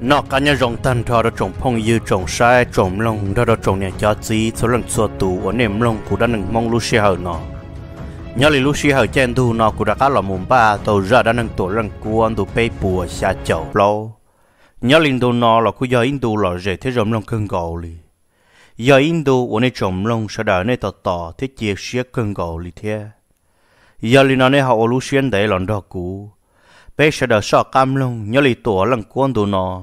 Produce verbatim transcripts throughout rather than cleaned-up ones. nó cá nhân rồng tan thọ đó trồng phong yêu trồng sai trồng lông đó đó trồng nhà chó gì số lần xua tù ở nền lông của đã nâng mong lúc xe hở nó nhớ lì lúc xe hở trên thu nó của đã cá lò mồm ba tàu ra đã nâng tổ lần cuốn tụ pe bùa xa chậu lâu nhớ lì đồ nó là của giờ Indo là rể thế rồng lông cưng gầu lì giờ Indo ở nền trồng lông sau đó nền tọt tọt thế chia xe cưng gầu lì thế giờ lì nó nền hậu lúc xe đấy lần đó cũ bây giờ đã sợ cam lông nhớ lì tổ lần cuốn tụ nó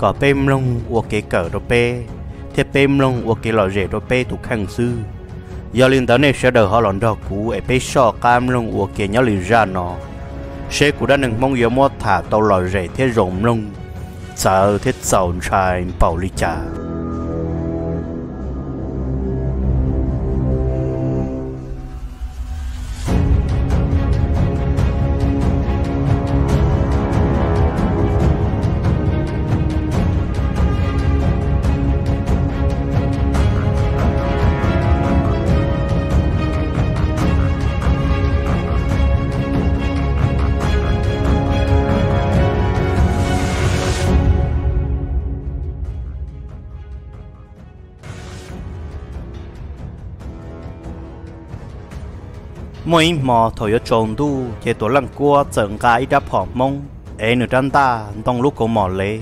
cả bên mông của kế cỡ đó pe thế bên mông của kế lò rể đó pe thuộc hàng sư giờ liên tới này sẽ đợi họ lòn đo cũ ấy pe so cam lông của kế nhớ liền ra nó xe của đã nâng mong yếu mốt thả tàu lò rể thế rộng lông sợ thế sầu trai bảo lý trả mỗi mò thổi ở tròn tu chế tổ lăng cua trần cái đã phỏng mông ấy nửa trăm ta trong lúc cổ mò lê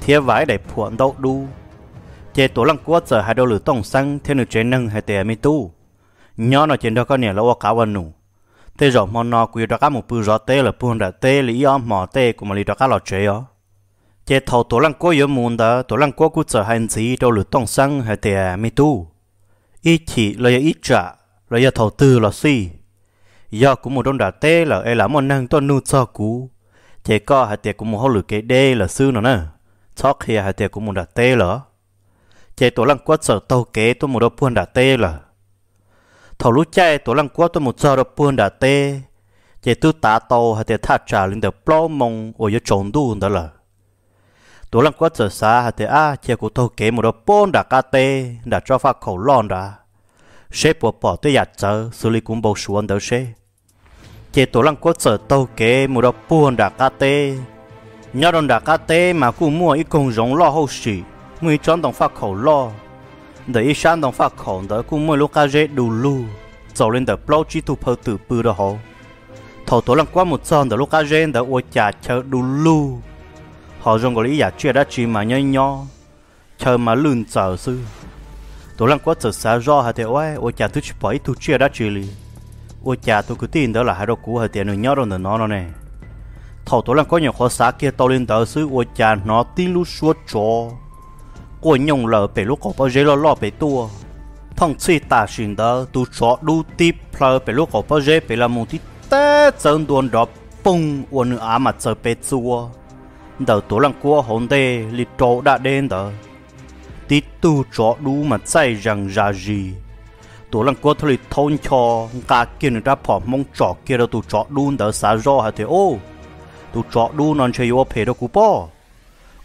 thiếp vải để phượng đậu đu chế tổ lăng cua giờ hai đôi lửa tông xăng thiên nửa chế nâng hai tè mi tu nhớ nó trên đó có nẻ là ô cá vần nụ tê rộng mò nó quy đó cá một bự rõ tê là buôn đã tê lý om mò tê của mà lý đó cá lò chế ó chế thầu tổ lăng cua yếu muôn đó tổ lăng cua cút giờ hai gì đôi lửa tông xăng hai tè mi tu ít chỉ là ít trả là thầu tư là si do cũng một đông đảo tê là ấy là một năng tuân nu cho cú chế co hạt tiệt cũng một hậu lửa cái đê là sư nó nè cho khi hạt tiệt cũng một đảo tê là chế tổ lăng quất sở tàu kế tôi một đôi buôn đảo tê là thầu lũ chay tổ lăng quất tôi một giờ đôi buôn đảo tê chế tư tá tàu hạt tiệt thắt trả lên được plau mông ở dưới trốn đu đó là tổ lăng quất sở xa hạt tiệt a chế của tàu kế một đôi buôn đảo ca tê đã cho pha khẩu lon đã xếp bỏ bỏ tới giặt giờ xử lý cũng bầu xuống đỡ xếp chế tổ lăng quất sở tàu kế một đọc buồn đã cá tê nhớ đòn đã cá tê mà cũng mua ít con giống lo hậu sĩ mới chọn đồng phát khẩu lo để ít sáng đồng phát khẩu đỡ cũng mua lúc cá rễ đủ lu dầu lên đỡ plau chi thu phơi từ bự đó họ thầu tổ lăng quất một son đỡ lúc cá rễ đỡ uo chả chờ đủ lu họ dùng gọi lý giả chuyện đã chỉ mà nhây nhó chờ mà lươn chờ sư tổ lăng quất sở xa do hạt tiêu ấy uo chả thứ chỉ phải thu chuyện đã chỉ lì ôi cha tôi cứ tin đó là hai đôi cũ hơi tiền rồi nhớ rồi nó nó nè thầu tối lần có nhiều khó xá kia tao lên tới xứ ôi cha nó tin lú suốt cho cô nhung lờ về lúc có bao giờ lo lo về tua thằng xì ta xin đó tu cho đu tip lờ về lúc có bao giờ về làm một tí té chân đuôn đó bung uốn á mặt trời về xua đầu tối lần cua hồn tê lì trâu đã đến đó tí tu cho đu mà say rằng ra gì tổ lăng quất thôi thôn cho cả kia người ta phỏng mong chọ kia đâu tụ chọ đun đỡ xả rò hả thế ô tụ chọ đun non chơi vô phê đâu cú po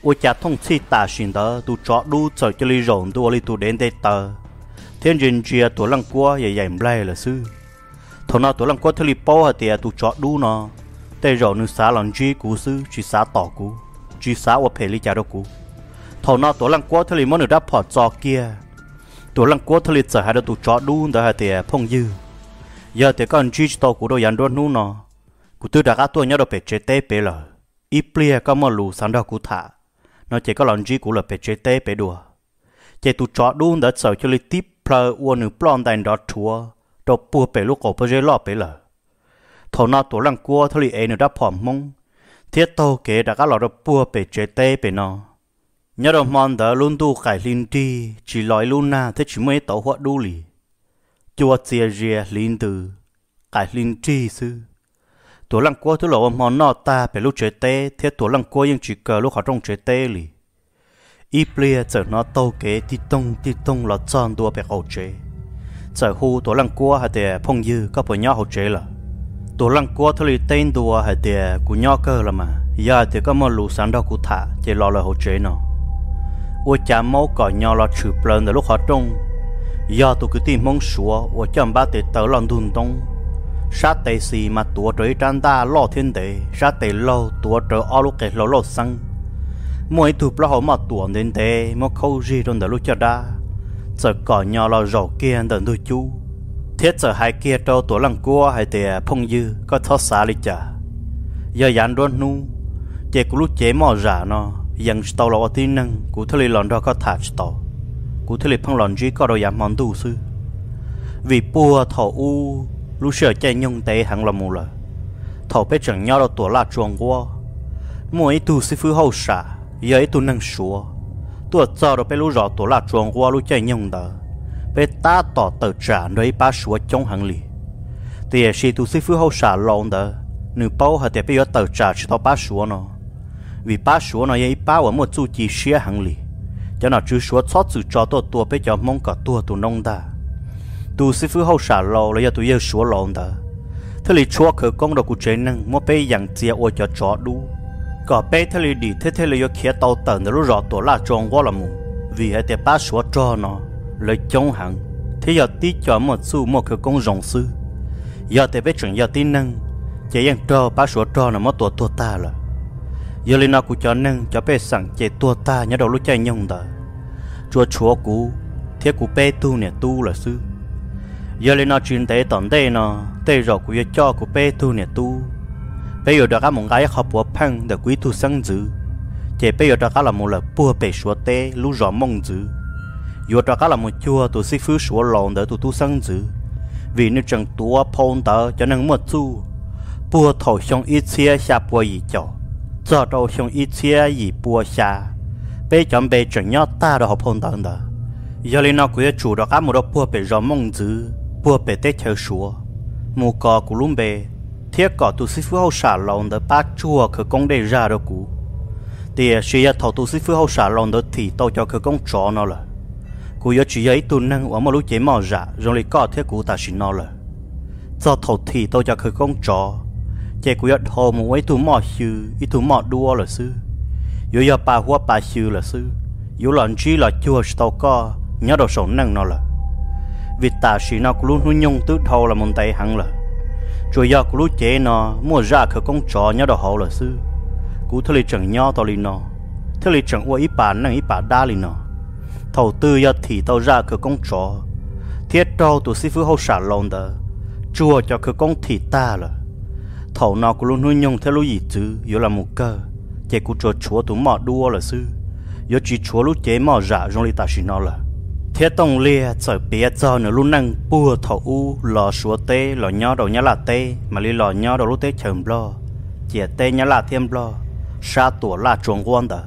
ôi cha thông si ta xin đỡ tụ chọ đun sợ cho ly rộn tụ ly tụ đến đây tờ thiên nhiên chia tổ lăng quất dày dày mày là sư thằng nào tổ lăng quất thôi po hả thế tụ chọ đun nó tây rộn nước xả lon chi cú sư chi xả tỏ cú chi xả vô phê ly cha đâu cú thằng nào tổ lăng quất thôi mong người ta phỏng chọ kia tổ lăng quất thôi sợ hai đứa tụ chó đun đỡ hai tè phong dư giờ tè con chi tàu của đôi dàn đón nú nó cụ tư đã cá tua nhớ đôi bể chế té bể lờ ít plia có mò lù sáng đo cụ thả nó chỉ có lon chi cụ là bể chế té bể đùa chế tụ chó đun đỡ sợ cho li tiếp plơ uo nửa plon đàn đo chúa đo bùa bể lúc cổ bơ dê lọ bể lờ thầu nọ tổ lăng quất thôi ấy nửa đã phỏng mông thiết tàu kế đã cá lọ đo bùa bể chế té bể nó nhớ đồng mòn đỡ luôn tu cải linh đi chỉ lói luôn na thế chỉ mới tàu họ đu lì chùa chia rìa linh từ cải linh tri sư tổ lăng cua thứ lỗ món nọ ta phải lúc chế tê thế tổ lăng cua nhưng chỉ cờ lúc họ trong chế tê lì ít bia chở nó tàu kế ti tông ti tông là tròn đua bè hậu chế chở hu tổ lăng cua hay để phong dư các bộ nhau hậu chế là tổ lăng cua thứ lì tên đua hay để của nhau cơ là mà giờ thì các món lù sáng đâu cụ thả chỉ lo là hậu chế nó ôi cha máu cỏ nhau là chửi bờn để lúc họ trong giờ tụi cứ tìm mong xúa ôi chăm ba để tớ lon đun tông sát tây xì mà tua trời tràn ta lo thiên đệ sát tây lâu tua trời ao lúc kẹt lâu lâu xăng mỗi tụp là họ mà tua đến thế mà khâu gì trong đời lúc cho ra giờ cỏ nhỏ là rổ kia đần đôi chú thiết giờ hai kia trâu tua lăng cua hay tè phong dư có thoát xa đi chả giờ dán đón nu chế của lúc chế mò giả nó dần tàu là tí năng của thề lòn đó có thả tàu của thề phong lòn gì có đồ giảm món đủ sư vì bùa thọ u lúc sửa chạy nhung tế hẳn là mù lờ thầu bé chẳng nhau đâu tổ là chuồng qua mỗi tu sư phứ hậu xả giấy tu năng xúa tuột giờ đâu bé lúc rõ tổ là chuồng qua lúc chạy nhung đó bé ta tỏ tờ trả nơi ba xúa trong hẳn lì thì si tu sư phứ hậu xả lòn đó nửa bao hạt để bé gió tờ trả chỉ tao ba xúa nó vì ba xúa nó giấy ba ở một chu chỉ xía hẳn lì cho nó chú xúa xót sự cho tôi tua bé cho mong cả tua tu nông ta tu sư phụ hậu xả lò là do tụi yêu xúa lòn đó, thế là chúa khởi công đồ của chế năng mua bé dạng chia ô cho chó đu, cả bé thế là đi thế thế là do khía tàu tần để lúc rõ tổ là tròn quá là mù, vì hai tép ba xúa cho nó lấy chống hẳn, thế giờ tí cho một xu một khởi công rộng sư, giờ tép bé chuẩn giờ tí năng, chế dạng cho ba xúa cho nó mất tổ tua ta là, giờ lên nào của chó năng cho bé sẵn chế tua ta nhớ đầu lúc chạy nhung đó, chúa chúa cú, thế của bé tu nè tu là sư. Giờ lên nó chuyện thế tận thế nó thế rồi của cho của bé tu nè tu bây giờ đó các mong gái học bộ phăng để quý tu sáng dữ chỉ bây giờ đó các là một là bùa bể xóa té lú rõ mong dữ giờ đó các là một chùa tu sĩ phứ xóa lòn để tu tu sáng dữ vì nếu chẳng tua phong tờ cho nên một chu bùa thổi xong ít xe xa bùa gì cho giờ đâu xong ít xe gì bùa xa bé chọn bé chẳng nhớ ta đó học phong tờ đó giờ lên nó của chủ đó các một đó bùa bể rõ mong dữ bùa bể tết chơi xúa mùa cò của lũ bể thiết cỏ tu sĩ phứ hậu xả lòng đó ba chùa khởi công đề ra đó cũ thì suy ra thầu tu sĩ phứ hậu xả lòng đó thì tao cho khởi công chó nó là cú giờ chỉ giấy tu năng ở một lúc chế mò giả rồi lấy cỏ thiết cũ ta xin nó là do thầu thì tao cho khởi công chó chế cú giờ thầu một ấy tu mò sư ít tu mò đua là sư giờ giờ ba hoa ba sư là sư giờ lần chi là chùa tao co nhớ đồ sống năng nó là vì ta sĩ nó cũng luôn nhung tứ thâu là một tay hẳn là rồi do cũng lúc chế nó mua ra khởi công trò nhớ đồ hậu là sư cú thưa lì chẳng nho tao lì nó thưa lì chẳng ua ít bà năng ít bà đa lì nó thầu tư do thì tao ra khởi công trò thiết trâu tụi sĩ phứ hậu xả lòn đó chùa cho khởi công thì ta là thầu nó cũng luôn nhung theo lúc gì chứ yếu là một cơ chế cú trò chúa tụi mò đua là sư yếu chỉ chúa lúc chế mò ra rồi lì ta sĩ nó là thế tông lia chở bé cho nó luôn năng bùa thọ u lò xúa tê lò nhó đầu nhá là tê mà li lò nhó đầu lúc tê chởm lo chè tê nhá là thêm lo xa tổ là chuồng quan đó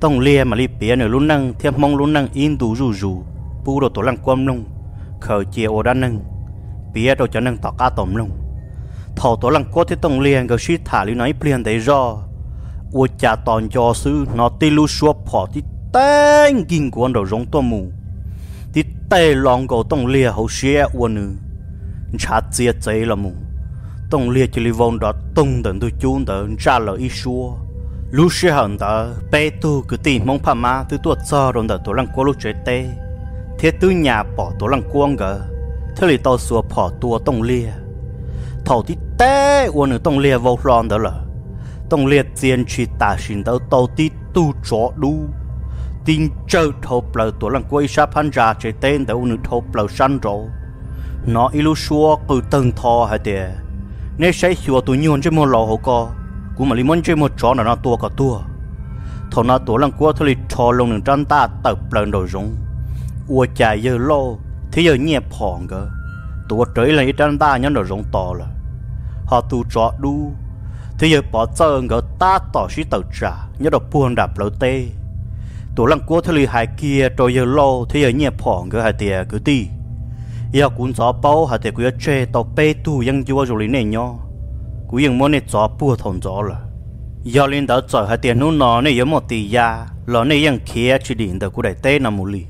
tông lia mà li bé nó luôn năng thêm mong luôn năng in đủ rù rù bù đồ tổ lăng quam nung khởi chè ô đan nung bé đồ cho năng tỏ cá tôm nung thọ tổ lăng quất thế tông lia gờ suy thả li nói pleiên đấy do u cha tòn cho sư nó tê lu xúa phỏ tí tênh kinh quan đầu giống tua mù tê lòng cổ tông lia hậu xe uôn nữ chát chia chế là mù tông lia chỉ li vong đó tông đần tôi chun đờ trả lời ý xua lúc xe hận đó bé tu cứ tìm mong pha má từ tuột cho đồn đờ tổ lăng quang lúc chơi tê thế tứ nhà bỏ tổ lăng quang gờ thế li tao xua bỏ tua tông lia thầu thì tê uôn nữ tông lia vô lon đó là tông lia tiền chỉ tả xin đó tao tí tu chó đu tin chơi thộp lờ tổ lăng quay xa phan ra chơi tên để u nữ thộp lờ săn rộ nó ilu xua cứ từng thò hay tiề nếu say xua tụi nhon chơi môn lò hổ co cũng mà li môn chơi một chó là nó tua cả tua thằng nó tổ lăng quay thôi li thò lông đừng trăn ta tập lờ đồ rúng ua chạy giờ lô thế giờ nhẹ phỏng cơ tua trời là trăn ta nhớ đồ rúng to là họ tu chó đu thế giờ bỏ chơi ngỡ ta tỏ sĩ tẩu trả nhớ đồ buồn đạp lỡ tê tổ lăng cua thơi hai kia rồi giờ lâu thế giờ nhẹ phỏng cái hai tiề cứ ti, giờ cuốn gió bao hai tiề cứ chơi tàu pe tu giăng chua rồi lính này nhó, cú yên món này gió bùa thòng gió là do lên đó chở hai tiền nón nó này giống một tỷ gia lò này yên kia chỉ định từ cú đại tê nằm mù lì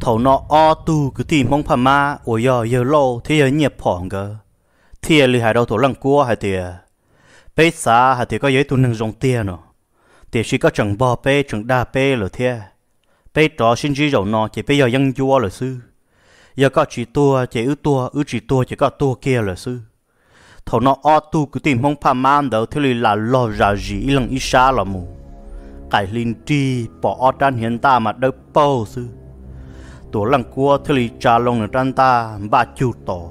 thầu nọ o tu cứ tìm mong phàm ma ủa giờ giờ lâu thế giờ nhẹ phỏng cơ thiệt lì hai đầu thổ lăng cua hai tiền bé xa hai tiền có giấy tu nâng rong tiền nữa tiền chỉ có chẳng bò bé chẳng đa bé rồi thiệt bé trò xin chỉ dầu nọ chỉ bé giờ dân chúa rồi sư giờ có chỉ tua chỉ ứ tua ứ chỉ tua chỉ có tua kia rồi sư thầu nó o tu cứ tìm mong phàm ma đâu thế lì là lo ra gì lăng ít xa là mù cải linh tri bỏ o tan hiện ta mà đâu bao sư tổ lăng cua thưa lì trà lông ở trăn ta ba chiu tổ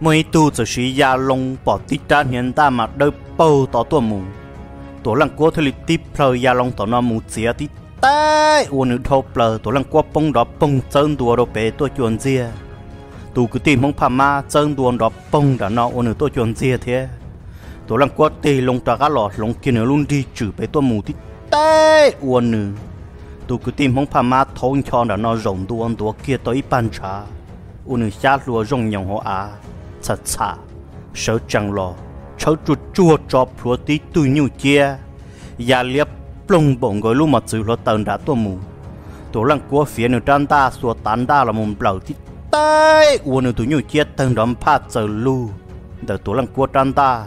mấy tu giờ xí gia long bỏ tít ra hiện ta mà đôi bầu to tua mù tổ lăng cua thôi tít phơi gia long tổ nó mù xía tít tại uốn thâu phơi tổ lăng cua phong đó phong sơn tua đó bé tua chuồn dìa tu cứ tìm mong phàm ma sơn tua đó phong đã nó uốn tua chuồn dìa thế tổ lăng cua tì long trà cá lọt long kia nó luôn đi chửi bé tua mù tít tại uốn tôi cứ tìm không phàm ma thôn cho đã nó rồng tu ăn tu kia tới bàn trà, uống nước lúa rồng nhồng hoa á, sạch sạch, sợ chẳng lo, sợ chuột chua chọc lúa tí tui nhiều chia, già liệp plong bổng gọi luôn mà chửi lúa tần đã tua mù, tổ lăng cua phía nửa trăn ta xua tán ta là mồm lẩu thì tay uống nước tui nhiều chia tần đấm pha chở lu, đợt tổ lăng cua trăn ta,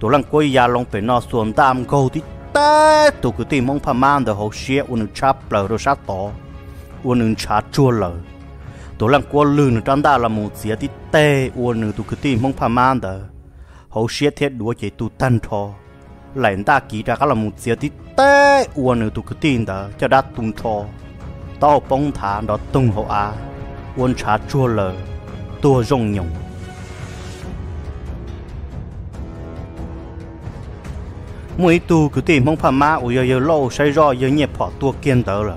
tổ lăng cua già long phải nó xuồng tam câu thì ta tụi cứ tìm mong phàm ma để học xia uốn chắp lờ rồi sát tỏ uốn chả chua lờ tụi lăng qua lưng trăn ta là một xia tít tê uốn tụi cứ tìm mong phàm ma để học xia thiết đuôi chỉ tụi tan thò lại ta kỹ ra các là một xia tít tê uốn tụi cứ tìm để cho đắt tung thò tao bông thả đó tung hậu á uốn chả chua lờ tua rong nhồng mỗi tu cứ tìm mong phàm ma ủi giờ giờ lâu say rò giờ nhẹ phỏ tua kiên tờ rồi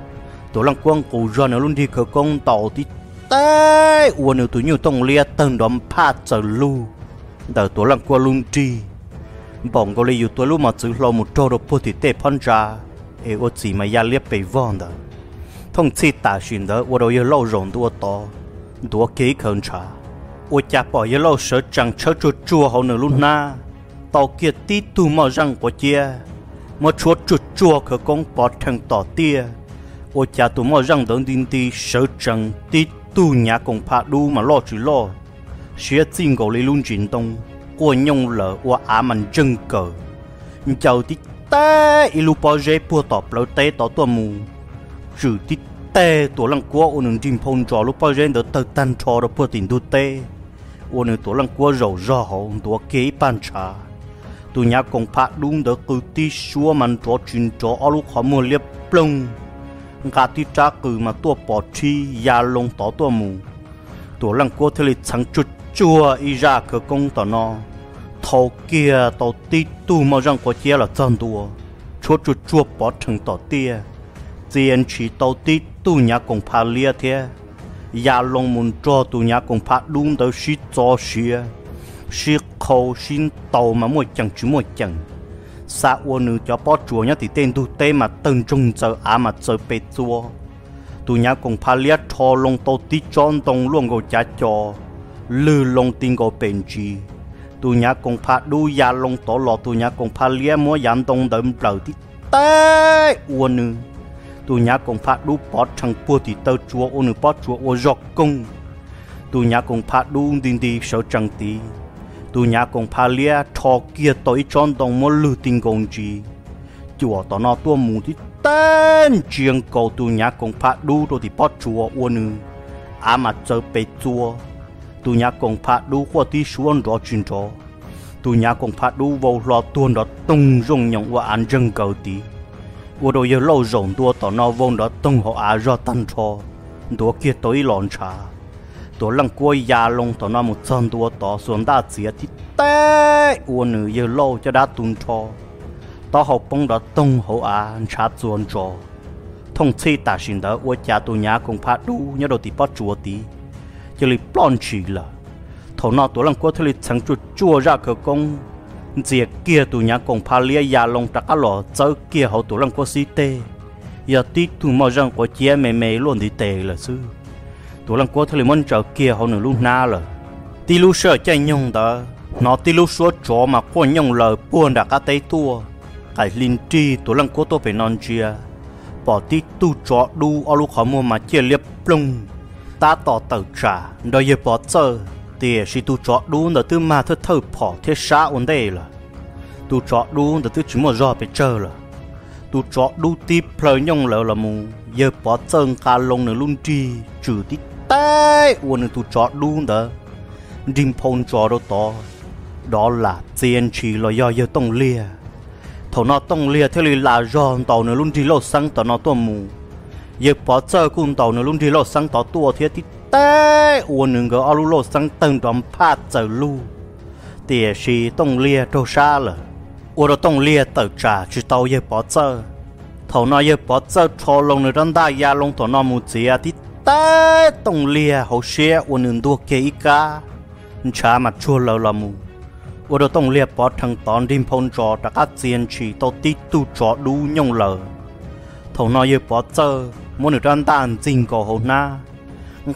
tụi lăng quăng cụ ra nó luôn đi khởi công tàu thì té uốn ở tụi nhiều tông lia tần đom pha trở lu đợi tụi lăng quăng luôn đi bỏng câu lấy tụi luôn mà chữ lo một trâu đập thì tê phan ra ê ô chỉ mà già liếc bị vòn đó thông chi tả chuyện đó uốn đầu giờ lâu rộng tụi to tụi kỹ khẩn trả uốn cha bỏ giờ lâu sợ trần sợ chuột chua hậu nửa luôn na tàu kia tí tu mò răng của chia mò chuột chuột chua khờ công bỏ thằng tỏ tia ôi cha tu mò răng đón tin ti sợ rằng tí tu nhà công phá đu mà lo chỉ lo xía xin gầu lấy luôn chuyển tông của nhông lở của á mình chân cờ chào tí tê ilu bỏ dễ bùa tọp lỡ té tỏ tua mù trừ tí tê tổ lăng cua ôn đường chim phong trò lúc bỏ dễ đỡ tơ tan trò đó bùa tình đu tê ôn tổ lăng cua rầu rò hậu tổ kế bàn trà tụi nhà công phá đúng đỡ cứ tí xua màn trò chuyện trò ở lúc họ mua liếp plong cả tí trá cử mà tua bỏ chi già lông tỏ tua mù tụi lăng cua thế lịch sáng chuột chua y ra cửa công tỏ nó thầu kia tàu tí tu màu răng của chia là chân tua chuột chuột chua bỏ thằng tỏ tia tiền chỉ tàu tí tu nhà công phá lia thế già lông muốn trò tụi nhà công phá đúng đỡ xí cho xía xí khâu xin tàu mà mua chẳng chứ mua chẳng xa uôn nữ cho bó chúa nhá thì tên tu tê mà từng trông giờ á mà giờ bê chúa tụi nhá cùng phá liết thò lông tàu tí tròn tông luôn gầu chá cho lư lông tin gầu bền trì tụi nhá cùng phá đu giá lông tỏ lọ tụi nhá cùng phá liết mua dán tông đấm lờ tí tê uôn nữ tụi nhá cùng phá đu bó thằng bùa thì tơ chúa uôn nữ bó chúa uôn giọt công tụi nhá cùng phá đu tin đi sợ chẳng tí tu nhà công phá lia thọ kia tới chọn đồng một lư tinh công chi chùa tao nó tua mù thì tên chuyện cầu tu nhà công phá đu rồi thì bắt chùa uôn ư à mà chơi bê chùa tu nhà công phá đu qua tí xuống rõ chuyện rõ tu nhà công phá đu vào lò tuôn đó tung rung nhộng qua ăn rừng cầu tí qua đôi giờ lâu rộng tua tao nó vốn đó tung họ à ra tan cho tua kia tới lòn trà tôi lăng quay già lông tao nó một chân tua tao xuống đá xía thì té uôn ư giờ lâu cho đã tuôn cho tao học bông đó tông hậu à trả chuồn trò thông chi ta xin đó uất cha tu nhà công phá đu nhớ đầu tí bắt chùa tí chỉ lì plon chỉ là thầu nọ tuổi lăng quất thì lì chẳng chuột chua ra cửa công diệt kia tu nhà công phá lia già lông trắc á lọ chớ kia hậu tuổi lăng quất si tê giờ tí tu mò răng của chia mề mề luôn thì tệ là sư tuổi lăng quất thì lì món chợ kia hậu nửa luôn na là tí lu sợ chạy nhung đó nó tí lu suốt chó mà quan nhung lời buồn đã cá tây tua cái linh trí tổ lăng cố tô phải non chia bỏ tí tu chó đu ở lúc khó mua mà chia liếp plung ta tỏ tẩu trả đòi dẹp bỏ chờ thì si tu chó đu nó tư mà thơ thơ bỏ thế xã ổn đây là tu chó đu nó tư chỉ một giò phải chờ là tu chó đu tí plơ nhông lỡ là mù dẹp bỏ chờ cả lông nó luôn trí trừ tí tay uốn tu chó đu đó đinh phong chó đâu to đó là tiền chỉ là do dẹp tông lia thầu nó tông lia thế lì là giòn tàu nửa luôn đi lột sang tàu nó tua mù, giờ bỏ chơi cùng tàu nửa luôn đi lột sang tàu tua thế thì té uốn nửa cái alu lột sang từng đòn pha chơi lu, tiề xì tông lia đâu xa lờ, uốn đó tông lia tự trả chỉ tàu giờ bỏ chơi, thầu nó giờ bỏ chơi cho lông nửa đan đai ya lông tàu nó mù chia thì té tông lia hậu xe uốn nửa đua kia ít cả, chả mặt chua lờ là mù. Ở đó tông liệp bỏ thằng tón đêm phong trò đã cắt tiền chỉ tao tít tu trò đu nhông lờ thầu nói về bỏ chơi muốn được ăn tàn dinh có hồn na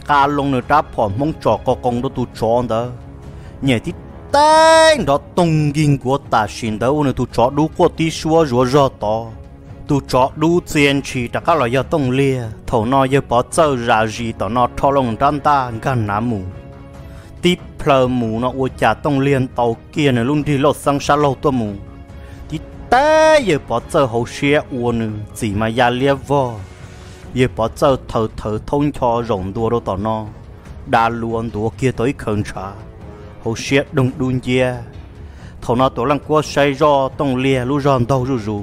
cá lông được đáp phỏm mong trò có công đó tu trò đó nhảy tít tang đó tông gin của ta xin đó ôn tu trò đu của tí xua rùa rò to tu trò đu tiền chỉ đã cắt loại do tông lia thầu nói về bỏ chơi ra gì tao nó thò lông ăn ta gan nám mù tí plơ mù nó uo chả tông liên tàu kia này luôn đi lột sang xa lâu tua mù tí té giờ bỏ giờ hậu xe uo nè chỉ mà ya lia vò giờ bỏ giờ thở thở thông cho rộng đua đâu tỏ nó đã luôn đua kia tới khẩn trả hậu xe đông đun dê thầu nó tổ lăng qua say do tông lia lu giòn đâu rù rù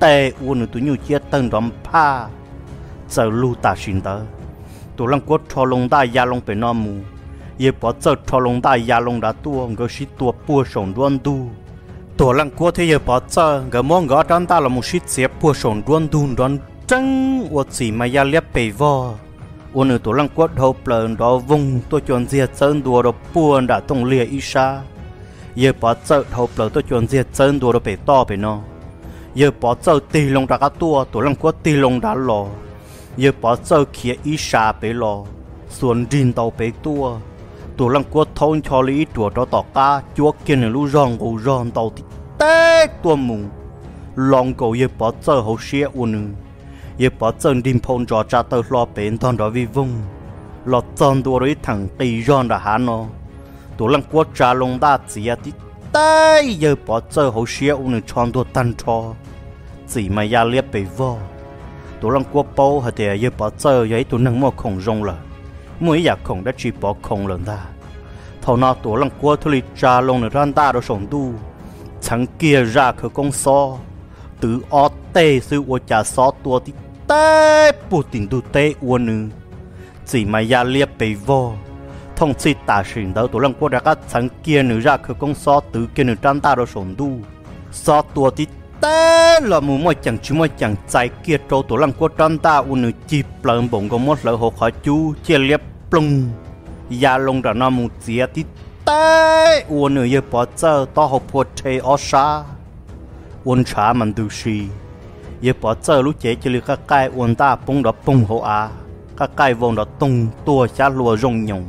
té uốn nửa tu nhiều chia tầng đòn pa sơ lu ta xin tớ tối lăng quất cho lông ta ya lông về nó mù giờ bỏ giờ cho lông đại ya lông đã tua người xí tua bùa sồn đuôn đu, tua lăng cua thế giờ bỏ giờ người mong người đan ta là một xí xếp bùa sồn đuôn đu đón trắng, uất gì mà ya lép bể vò, uất nửa tua lăng cua đầu bờn đó vùng tôi chọn diệt sơn đua đó bùa đã tung lìa ít xa, giờ bỏ giờ đầu bờn tôi chọn diệt sơn đua đó bể to bể nó, giờ bỏ giờ tì lông đã cá tua tua lăng cua tì lông đã lò, giờ bỏ giờ kia ít xa bể lò, xuân đình tàu bể tua. Tổ lăng quất thôn cho lý chùa cho tỏ ca chúa kia này lú rong gù rong tàu thì té tua mù lòng cầu ye bỏ sơ hậu xe uốn ye bỏ sơ đinh phong cho cha tơ lo bến thon đó vi vung lọt tròn tua đấy thằng tì rong đã há nó tổ lăng quất cha lông đa chỉ thì té ye bỏ sơ hậu xe uốn tròn tua tan cho chỉ mà ya liếp bể vò tổ lăng quất bao hạt để ye bỏ sơ giấy tổ năng mua khổng rong là mỗi giờ không đã chỉ bỏ không lần ta thầu nào tổ lăng cua thôi trà lông nửa ran ta đó sống tu chẳng kia ra khởi công so từ o tê sư o trà so tua thì tê bù tình tu tê uôn nư chỉ mà ya liệp bể vò thông si tả sinh đó tổ lăng cua đã cắt chẳng kia nửa ra khởi công so từ kia nửa ran ta đó sống tu so tua thì tê là mù mồi chẳng chú mồi chẳng trái kia trâu tổ lăng cua ran ta uôn nư chip lợn bổng có mốt lợn hồ khó chú chia liệp plung ya lông đã nằm một dĩa thì tay uốn nửa bỏ trơ to hộp phốt thế ó xa uốn trả mình đủ xì giờ bỏ trơ lúc chế chỉ các cái uốn ta bông đó bông hồ á các cái vòng đó tung tua chả lùa rong nhung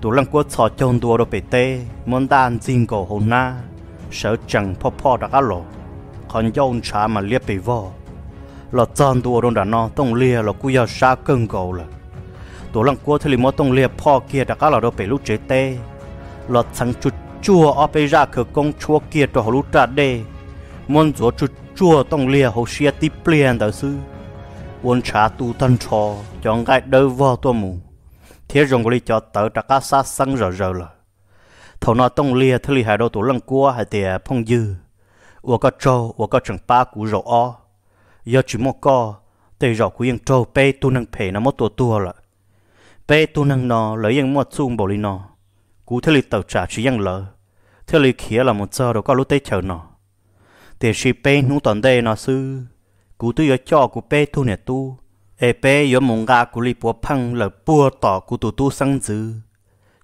tụ lăng quất sọ chôn tua đó bể tê món tan xin cổ hồ na sợ chẳng pho pho đã cá lò còn dâu trả mà liếc bể vò lọt chôn tua đó đã no tông lia lọt cú giờ xa cơn cổ là tổ lăng cua thì mò tông liệp pho kia đã cá lò đâu phải lúc chế tê lọt sáng chuột chua ở bây ra cửa công chúa kia cho họ lúc trả đê muốn gió chuột chua tông liệp hồ xia tí plien tới sư uốn trả tu thân trò cho ngay đỡ vò tua mù thế rồng lì cho tới đã cá sát sáng rờ rờ là thầu nó tông liệp thì hai đầu tổ lăng cua hai tè phong dư uo có trâu uo có chẳng ba cú rổ o giờ chỉ một co tề rổ của yên trâu pe tu năng pè nó mất tua tua là bé tu năng nọ lấy những món xung bồi nọ, cú thề lì tàu trả chỉ những lỡ, thề lì khía là một giờ đâu có lúc tới chờ nọ, để si bé nung toàn đây nọ sư, cú tự do cho cú bé tu nè tu, e bé do mông gà cú lì búa phăng lỡ búa tỏ cú tu tu sang dữ,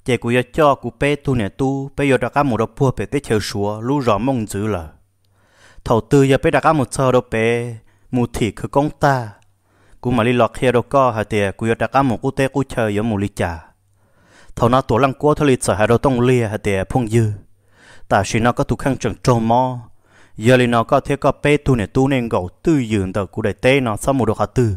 chỉ cú do cho cú bé tu nè tu, bé do đặt cá một đầu búa bé tới chờ xúa lú rõ mông dữ lỡ, thầu tư do bé đặt cá một giờ đâu bé, mù thị cứ công ta. Cú mà đi lọt kia đâu có hả tiề cú đặt cá một cú té cú chơi giống một ly trà thầu nó tổ lăng cua thầu lì sợ hả đâu tông lia hả tiề phong dư ta xin nó có tụ khăn trần trâu mò giờ lì nó có thế có pe tu này tu nên gậu tư dường tờ cú đại té nó sao một đồ hả tư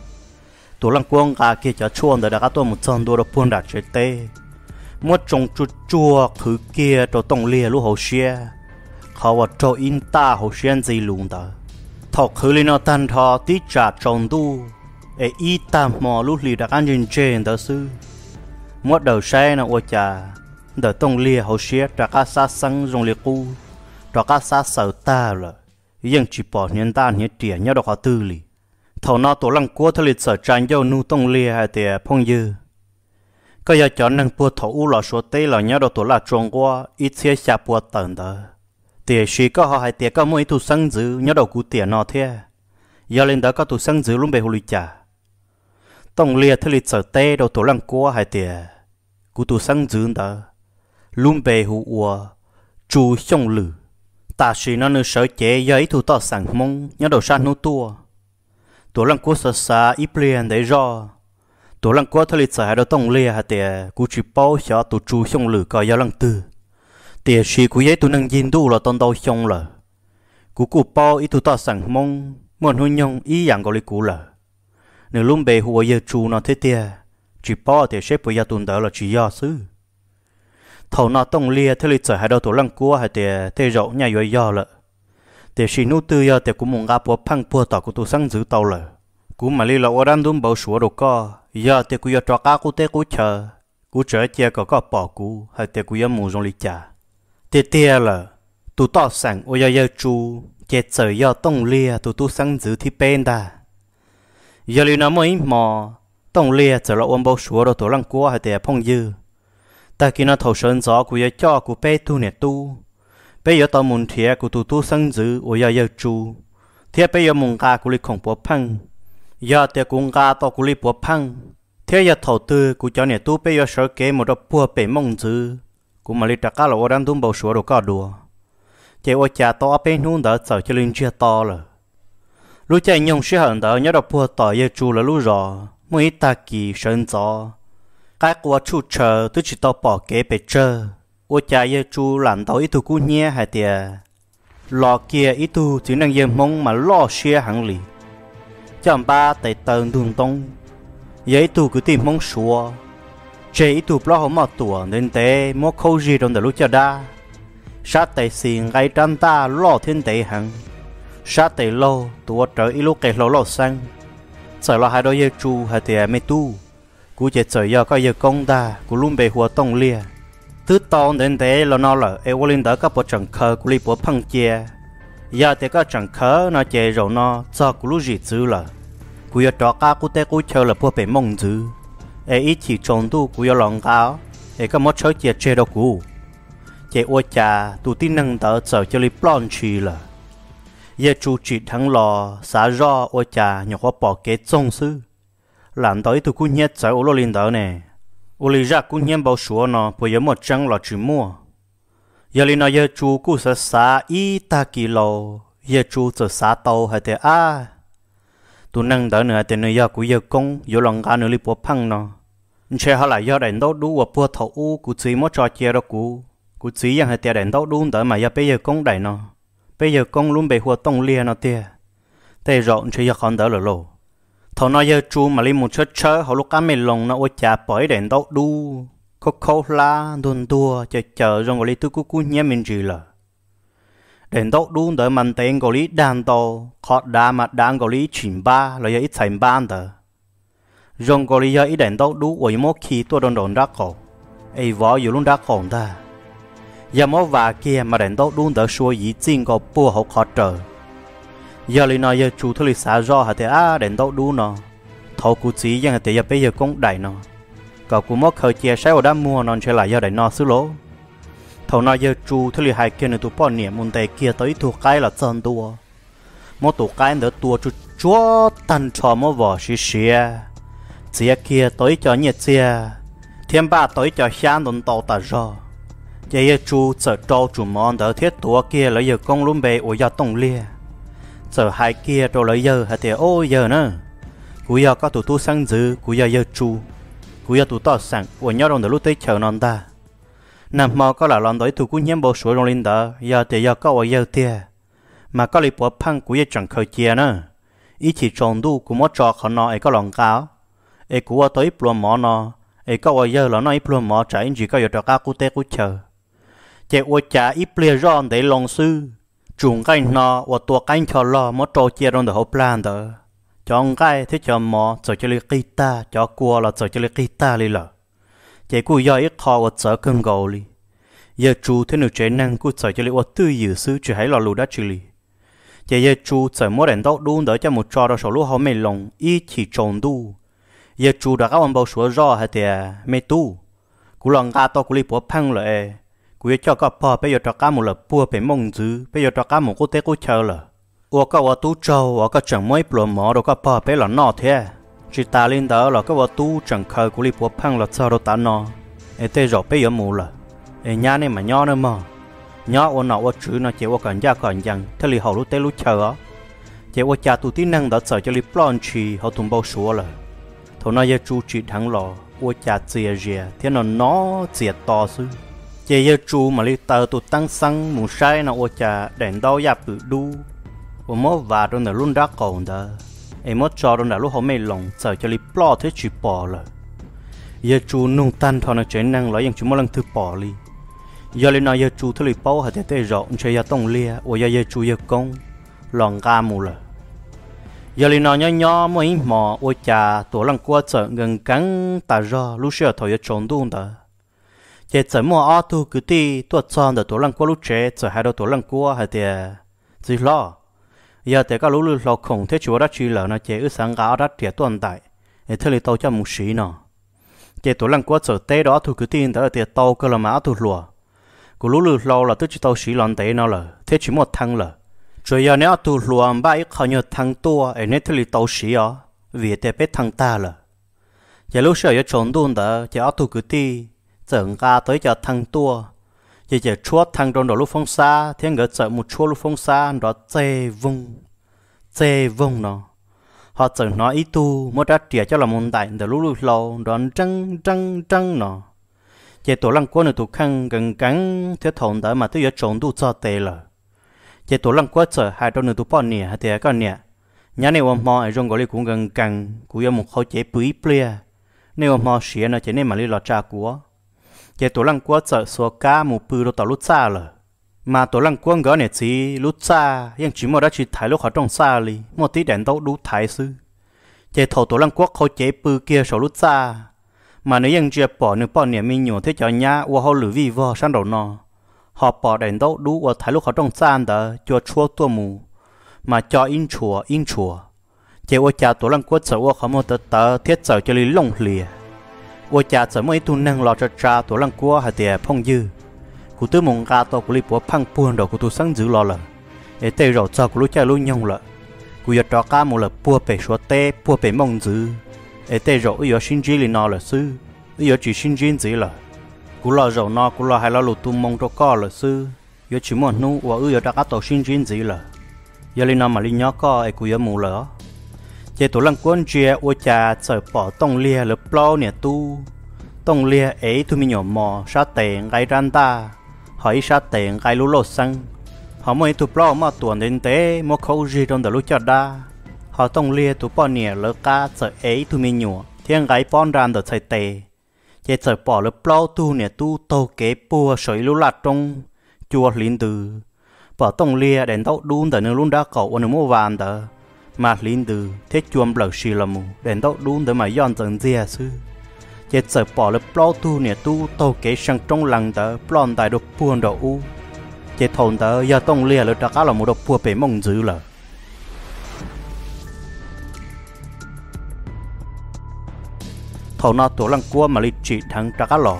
tổ lăng cua gà kia cho chua nữa đã cá tua một trăm đô đã buôn đạt chế tê mua trồng chuột chua khử kia trâu tông lia lú hồ xia họ vào trâu in ta hồ xia gì luôn đó thọc khử lên nó tan thọ tí trả trồng tu ai e tam mò lú lì đặt ăn trên trên đó sư mót đầu xe nào ôi chà đỡ tông lia hậu xe đặt cá sát sáng rồng liệt cu đặt cá sát sầu ta rồi nhưng chỉ bỏ nhân ta nhét tiền nhớ đọc họ tư lì thầu nó tổ lăng cua thợ lịch sở tràn dâu nu tông lia hay tiề phong dư có giờ chọn năng bùa thầu u lò số tê lò nhớ đọc tổ là tròn qua ít xe xà bùa tận đó tiề xí có họ hay tiề có mỗi thu sáng dữ nhớ đọc cụ tiền nọ thế giờ lên đó có thu sáng dữ luôn bề hồ lì chà tông lia thề lịch sở tê đầu tổ lăng cua hai tiề cú tu sang dưỡng đó lùm bề hù ua chú sông lử ta xì nó nửa sở chế giấy thủ tỏ sẵn mông nhớ đầu san nô tua tổ lăng cua sợ xa ít liền để do tổ lăng cua thề lịch sở hai đầu tông lia hai tiề cú chỉ bao sợ tu chú sông lử coi gió lăng tư tiề xì cú giấy tu năng nhìn tu là tông đầu sông lử cú cú bao ít thủ tỏ sẵn mông muốn hôn nhung ý dạng gọi cú lử nếu lùm bề hùa giờ chú nó thế tia chỉ bỏ thì xếp với gia tồn đó là chỉ do xứ thầu nó tông lia thế lịch sử hai đầu tổ lăng cua hai tia thế rậu nhà do do lợ thì xin nút tư do thì cũng muốn gặp bộ phăng bùa tỏ của tôi sáng giữ tàu lợ cũng mà li lợ ở đan đun bầu sủa đồ co giờ thì cũng giờ trò cá cũng té cũng chờ cũng chờ chia có có bỏ cú hai tia cũng giờ mù rong li trà tia tia lợ tụi tao sẵn ở giờ chú chết sợ do tông lia tụi tôi sáng giữ thì bên ta giờ lì nó mới mò tông lia trở lại ôm bao sủa đầu tổ lăng cua hay tiệp phong dư ta kia nó thầu sơn gió của giờ cho của pe tu nè tu pe giờ tao muốn thiệt của tu tu sang dữ ở giờ giờ chú thiệt pe giờ muốn gà của lì khổng búa phăng giờ tiệp cũng gà tao của lì búa phăng thiệt giờ thầu tư của cho nè tu pe giờ sợ kế một đợt búa bể mông dữ cũng mà lì đặt cá là ở đan tung bao sủa đầu cá đùa chạy ở chả tao pe nún đỡ sợ cho linh chia to rồi lũ chạy nhông xí hận đó nhớ đọc bùa tỏi giờ chú là lũ rò mỗi ta kỳ sơn gió cái quả chú chờ tôi chỉ tao bỏ kế bể chờ ô cha giờ chú làm tao ít tu cú nhé hay tiề lò kia ít tu chỉ năng giờ mông mà lo xí hẳn lì chạm ba tay tần đường tông giờ tu cứ tìm mông xua chơi ít tu lo hổ mò tủa nên té mò khâu gì trong đời lũ cha đa sát tay xìn gây trăn ta lo thiên tệ hẳn sát tây lâu tụa trở ít lúc kẹt lâu lâu sang sợ lo hai đôi dây chu hai tiề mê tu cú chết sợ do coi giờ công ta cú luôn bề hùa tông lia thứ tàu đến thế là nó là em linh đó các bộ trưởng khờ của líp bộ phăng chia giờ thì các trưởng khờ nó chơi rồi nó cho của lúc gì chứ là của trò cá của té của chơi là bộ bể mông chứ em ít chỉ trồng tu của lòng cao em các món chơi chơi chơi đâu cũ chơi ô trà tụi tin năng tớ sợ chơi líp lon chi là giờ chủ chỉ thằng lò xả rò ô trà nhỏ có bỏ cái trông sư làm tới tụi cũng nhét sợ ô linh đó này u lý ra cũng nhận bảo số nó bây giờ một trăng là chỉ mua giờ lên nó giờ chú cũng sẽ xả ít ta kilo giờ chú sẽ xả tàu hay thế à tu năng đỡ nữa thì nơi giờ cũng giờ công giờ lòng cá nữa đi bỏ phăng nó chơi họ lại giờ đánh đấu đủ và bùa thầu u cũng chỉ một trò chơi đó cũ cũng chỉ rằng hay thế đánh đấu đủ đỡ mà giờ bây giờ công đại nó bây giờ công luôn bị hùa tông lia nó thế thế rộng chơi giờ còn đỡ rồi lộ thọ nói giờ chú mà lên một chút chơi họ lúc cá mì lồng nó ôi chả bỏi đèn tàu đu khô khô la đun đua chờ chờ rồi ngồi lên túi cú cú nhé mình gì là đèn tàu đu đợi mình tên ngồi lên đàn tàu họ đá mà đàn ngồi lên chìm ba là giờ ít thành ban đó rồi ngồi lên giờ ít đèn tàu đu ôi mỗi khi tôi đồn đồn đá cổ ấy vợ vừa luôn đá cổ ta giờ mỗi vả kia mà đèn tàu đu đợi xuôi gì riêng có bùa họ khó trời giờ lên nói giờ chú thôi xả rò hả thế à đến đâu đủ nó thầu cụ chỉ rằng thế giờ bây giờ cũng đại nó cậu cũng mất khởi chia sẻ ở đám mua non trở lại giờ đại nó xứ lỗ thầu nói giờ chú thôi hai kia nữa tụi bọn niệm môn tề kia tới tụi cái là sơn tua một tụi cái nữa tua chú chúa tan trò một vỏ xì xìa xìa kia tới cho nhiệt xìa thêm ba tới cho sáng đồn tàu ta rò giờ chú sợ trâu chủ món đỡ thiết tua kia lấy giờ con luôn bề ở giờ tông lia giờ hai kia rồi lấy giờ hả thì ô giờ nữa cú giờ có tụi tu sang dư cú giờ giờ chu cú giờ tụi tao sẵn của nhau đồng từ lúc tới chờ non ta nằm mò có là lon tới tụi cú nhém bộ sủa đồng lên đó giờ thì giờ có ở giờ tia mà có lấy bỏ phăng cú giờ chẳng khởi chia nữa ý chỉ tròn đu cú mót trò khó nọ ấy có lòng cáo ấy cú ở tới plum mỏ nọ ấy có ở giờ là nó ấy plum mỏ trái chỉ có giờ trò cá cú té cú chờ chạy ô trà ít ple ron để lòng sư chúng cái nó và tua cái cho lo mất trâu chia trong đời hậu plan đó chọn cái thế cho mò rồi chơi lấy ta cho cua là rồi chơi lấy ta đi lợ chạy cua do ít kho và sợ cơn gầu đi giờ chú thế nào chế năng cua rồi chơi lấy và tư dự sư chỉ hãy lò lù đã chửi chạy giờ chú rồi mỗi đèn tóc đun đỡ cho một trò đó số lúa họ mày lòng y chỉ trồng đu giờ chú đã các ông bao số rò hay thì mày tu cú lòng ga to cú li bỏ phăng lại cúi cho các bà bây giờ cho cá một lợp bùa phải mông dữ bây giờ cho cá một cô té cô chờ là ủa các bà tú trâu ủa các chẳng mấy bùa mỏ đâu các bà bây là nọ thế chỉ ta lên đó là các bà tú chẳng khờ của li bùa phăng là sao đâu ta nọ em tê rồi bây giờ mù là em nhá này mà nhó nữa mà nhó ủa nọ ủa chữ nó chỉ ủa còn da còn dằn thế li hầu lúc té lúc chờ á chỉ ủa cha tụi tí năng đã sợ cho li plon chi họ tụm bao số là thầu nay giờ chú chỉ thằng lò ủa cha chia chia thế nó nó chia to xứ chế giờ chú mà lấy tờ tụt tăng xăng mù sai nó ô trà đèn đau giáp tự đu, ô mốt và đôi nở luôn đã còn đó, em mốt cho đôi nở lúc họ mê lòng sợ cho lấy plo thế chỉ bỏ rồi, giờ chú nung tan thọ nó chế năng lấy rằng chúng mốt lần thứ bỏ đi, giờ lên nói giờ chú thứ lấy bao hạt thế thế rộng chơi giờ tông lia, ô giờ giờ chú giờ công, lòng ga mù rồi, giờ lên nói nhó nhó mấy mò ô trà tổ lăng qua sợ gần cắn tà rò lúc xưa thổi giờ trốn đun đó. Chế chở mua ô tô cứ đi tuột tròn để tổ lăng qua lúc chế chở hai đầu tổ lăng qua hay thì gì lo giờ thì các lũ lụt lò khổng thế chúa đã chỉ lỡ nó chế ước sáng gạo đã trẻ tuần tại để thưa tàu cho một xí nọ chế tổ lăng qua chở té đó thu cứ tin đó là tiền tàu cơ là mã thu lùa của lũ lụt lò là tức chỉ tàu xí lòn té nó là thế chỉ một thằng là rồi giờ nếu thu lùa ba ít khỏi nhiều thằng tua để nên thưa tàu xí đó vì thế biết thằng ta là giờ lúc xưa giờ trốn đun đó chế ô tô cứ đi tưởng ra tới cho thằng tua chỉ chỉ chúa thằng trong đó lúc phong xa thiên ngỡ sợ một chúa lúc phong xa đó chê vung chê vung nó họ tưởng nói ý tu mới đã trẻ cho là môn đại từ lúc lúc lâu đón trăng trăng trăng nó chỉ tổ lăng quân ở tổ khăn gần cắn thiết thốn tới mà tới giờ trốn tu cho tê lờ chỉ tổ lăng quân sợ hai trong nửa tu bỏ nè thì con nè nhà này ông mò trong gọi cũng gần cắn cũng do một khâu chế bưởi ple nếu ông mò xía nó chỉ nên mà đi lọt trà của chế tổ lăng quất sợ số cá mù pư đâu tàu lút xa rồi mà tổ lăng quất gỡ này chỉ lút xa nhưng chỉ một đã chỉ thái lúc họ trong xa đi một tí đèn tàu đủ thái sư chế thầu tổ lăng quất khâu chế pư kia số lút xa mà nếu dân chưa bỏ nếu bỏ niệm mình nhổ thế cho nhá và họ lử vi vợ sang đầu nó họ bỏ đèn đâu đủ và thái lúc họ trong sàn đó cho chua tua mù mà cho in chùa in chùa chỉ ô cha tổ lăng quất sầu họ một tờ thiết sầu cho lý lông lìa ô cha sầu mấy tu năng lo cho cha tổ lăng quất hạt địa phong dư cụ tư mông ca to cụ lý búa phăng buồn đầu cụ tu sáng dữ lo lợn để tê rầu cho cụ lú cha lú nhông lợn cụ giờ trò cá một lợn búa bể xóa tê búa bể mông dữ để tê rầu giờ sinh chi liền nó là sư giờ chỉ sinh chi dữ lợn cú lo rầu nó cú lo hay lo lụt tung mông cho co là sư giờ chỉ muốn nu và giờ trò cá tổ sinh chi dữ lợn giờ liền nó mà liền nhó co ấy cụ giờ mù lợn chế tổ lăng quân chia ô cha sờ bỏ tông lia lợn plo nè tu tông lia ấy tụi mình nhỏ mò sa tè gai ran ta hỏi sa tè gai lú lô sang họ mới tụi plo mà tuần đến té mua khâu gì trong đời lú chợ đa họ tông lia tụi pon nè lợn cá sờ ấy tụi mình nhỏ thiên gai pon ran đời sài tè chế sờ bỏ lợn plo tu nè tu tô kế bùa sợi lú lạt trong chùa liền từ bỏ tông lia đến tàu đun đời nương luôn đã cậu anh mua vàng đời mà linh từ thế chuông bờ xì là mù đến đâu đúng tới mà yon dần dè sư chết sợ bỏ lớp plo tu nè tu tô kế sang trong làng tớ plon tại đục buồn đậu u chết thồn tớ giờ tông lìa lợt cá là một độc bùa bể mông dữ lờ thầu nọ tổ lăng cua mà lịch trị thằng cá lò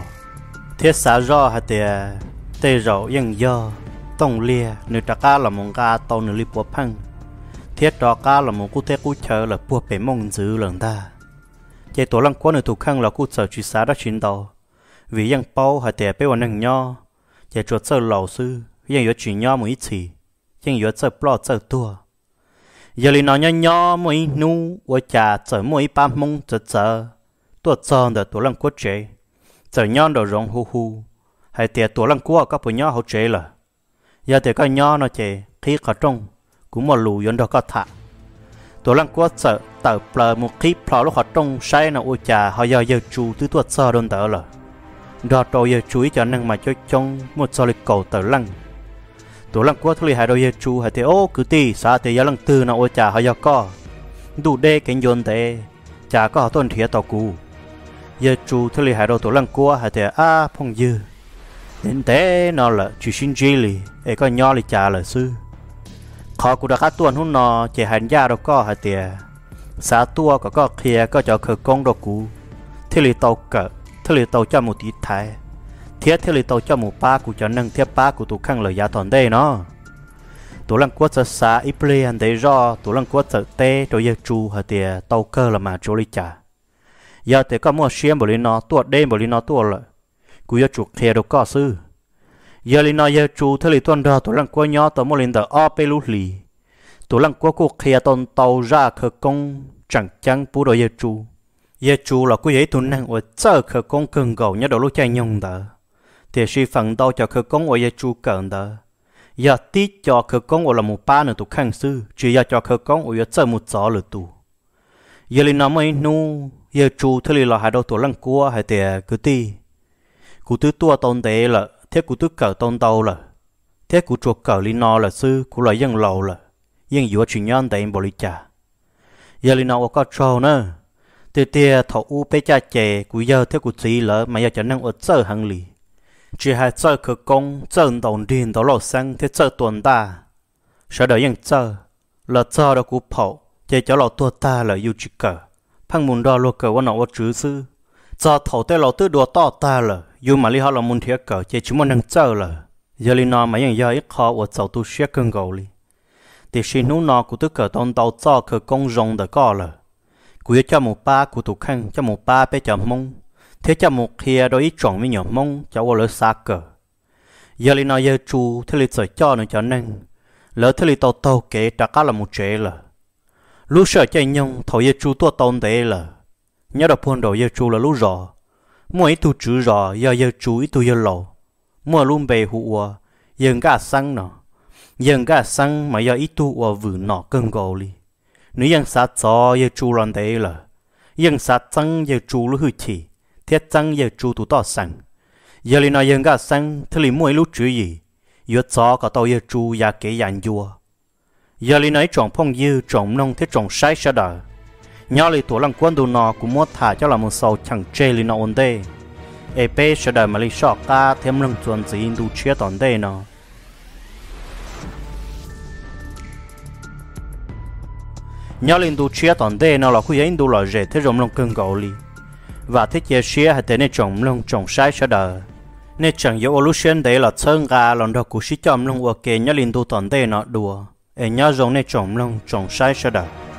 thiết xá do hạt tè tê rậu yên do tông lìa nửa cá là mông cá tàu nửa lìa bùa phăng thiết đó cá là một cụ thể cụ chờ là bùa bể mông dữ lần ta chế tổ lăng quán ở thủ khang là cụ sở truy xá đã chín tàu vì dân bao hay tệ bê vào nằng nho chế chuột sơ lầu sư dân yếu chỉ nho một ít chỉ dân yếu sơ plo sơ tua giờ lì nó nho nho mỗi nu ở trà sơ mỗi ba mông sơ sơ tuột sơ là tổ lăng quất chế sơ nhon đồ rong hu hu hay tệ tổ lăng quán các bùi nho hậu chế là giờ tệ các nho nó chế khi cả trong cũng một lù yon đó có thả tổ lăng quất sợ tờ plờ một khi plờ lúc họ trong say nào ôi trà họ giờ giờ chú tứ tuột sờ đôn tờ lờ đo trôi giờ chú ý cho năng mà cho trong một sợi lịch cầu tờ lăng tổ lăng quất thôi hai đôi giờ chú hai thế ô cứ tì xa thế giờ lăng tư nào ôi trà họ giờ co đủ đê cánh yon thế trà có họ tuần thiệt tàu cù giờ chú thôi hai đôi tổ lăng quất hai thế a phong dư đến thế nó là chỉ xin gì lì ấy có nho lì trà là sư họ cũng đã khá tuần hôn nó chỉ hành gia đâu có hả tìa xá tua có có kia có cho khởi công đâu cú thế lì tàu cỡ thế lì tàu cho một tí thái thiết thế lì tàu cho một ba của cho nâng thiết ba của tụ khăn lời giá toàn đây nó tụ lăng quất sợ xa ít lên đấy do tụ lăng quất sợ tê rồi giờ chú hả tìa tàu cơ là mà chú lì trả giờ thì có mua xiêm bởi lì nó tuột đêm bởi lì nó tuột lợi cú giờ chuột kia đâu có sư giờ lì nó giờ chú thế lì tuần đó tổ lăng quất nhó tổ mô lên tờ o pê lú lì tổ lăng quất cuộc kia tồn tàu ra khờ công chẳng chẳng bù đồ giờ chú giờ chú là quý ấy tuần năng ở chợ khờ công cường gầu nhớ đầu lú chạy nhông tờ thì suy phẳng tàu cho khờ công ở giờ chú cẩn tờ giờ tí cho khờ công ở là một ba nửa tụ khang sư chỉ giờ cho khờ công ở giờ chợ một gió lửa tụ giờ lì nó mới nu giờ chú thế lì là hai đầu tổ lăng quất hai tè cứ ti cụ tứ tua tồn tệ là thế cụ tức cờ tôn tàu là thế cụ chuột cờ li no là sư cụ là dân lầu là dân dựa chuyện nhân tại em bồ li trà giờ li no có trâu nữa từ tia thọ u pe cha chè cụ giờ thế cụ chỉ lỡ mà giờ chẳng năng ở sơ hàng lì chỉ hai sơ khờ công sơ đồng điền tàu lò sang thế sơ tuần ta sợ đợi dân sơ là sơ đó cụ phổ chơi cháu lò tua ta là yêu chỉ cờ phăng muốn đo lô cờ quan nọ chữ sư sơ thầu tê lò tứ đùa to ta là dù mà lý họ là muốn thiệt cỡ chế chúng mình đang chờ là giờ lý nó mà những giờ ít khó ở sau tu sửa cơn gầu đi thì xin nú nó của tức cỡ tôn tàu cho cỡ công rồng đã có là của cho một ba của tụ khăn cho một ba bé chậm mông thế cho một kia đôi ít chọn với nhỏ mông cháu ở lỡ xa cỡ giờ lý nó giờ chú thế lý sợ cho nó cho năng lỡ thế lý tàu tàu kể trả cá là một chế là lúc sợ chạy nhông thầu giờ chú tua tôn thế là nhớ đọc buồn đầu giờ chú là lúc rõ mỗi tu chữ rõ giờ giờ chú tu giờ lầu mua luôn bề hụa giờ cả sang nọ giờ cả sang mà giờ ít tu ở vườn nọ cơn gầu li nếu dân sát gió giờ chú làm thế là dân sát sang giờ chú lúc hư chỉ thiết sang giờ chú tu to sang giờ li nói giờ cả sang thế li mỗi lúc chữ gì giờ gió có tàu giờ chú giá kế dàn dùa giờ li nói tròn phong dư tròn nông thế tròn sai sa đờ Nhớ lì tổ lăng quân đồ nọ cũng muốn thả cho là một sầu chẳng chê lì nọ ổn đê. Ê bê sẽ đợi mà lì sọ ca thêm lưng chuẩn gì đủ chia tổn đê nọ. Nhớ lì đủ chia tổn đê nọ là khu yên đủ lọ rể thế rộng lông cưng gấu lì. Và thế chia chia hãy thế nên trồng lông trồng sai sẽ đợi. Nên chẳng dấu ô lúc xuyên đấy là sơn gà lòng đọc cú xí chòm lông ua kê nhớ lì đủ tổn đê nọ đùa. Ê nhớ rộng nên trồng lông trồng sai sẽ đợi.